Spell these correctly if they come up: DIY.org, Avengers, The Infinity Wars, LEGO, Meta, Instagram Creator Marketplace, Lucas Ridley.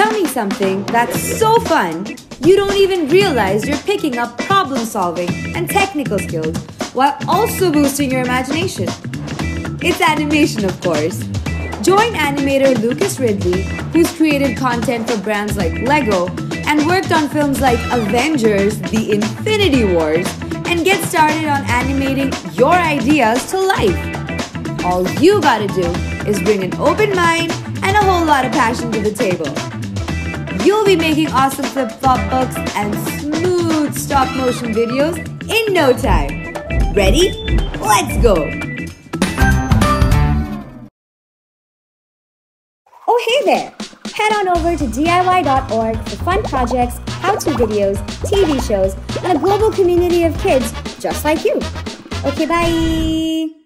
Tell me something that's so fun, you don't even realize you're picking up problem solving and technical skills while also boosting your imagination. It's animation, of course. Join animator Lucas Ridley, who's created content for brands like LEGO and worked on films like Avengers, The Infinity Wars, and get started on animating your ideas to life. All you gotta do is bring an open mind and a whole lot of passion to the table. You'll be making awesome flip-flop books and smooth stop-motion videos in no time. Ready? Let's go! Oh, hey there! Head on over to DIY.org for fun projects, how-to videos, TV shows, and a global community of kids just like you. Okay, bye!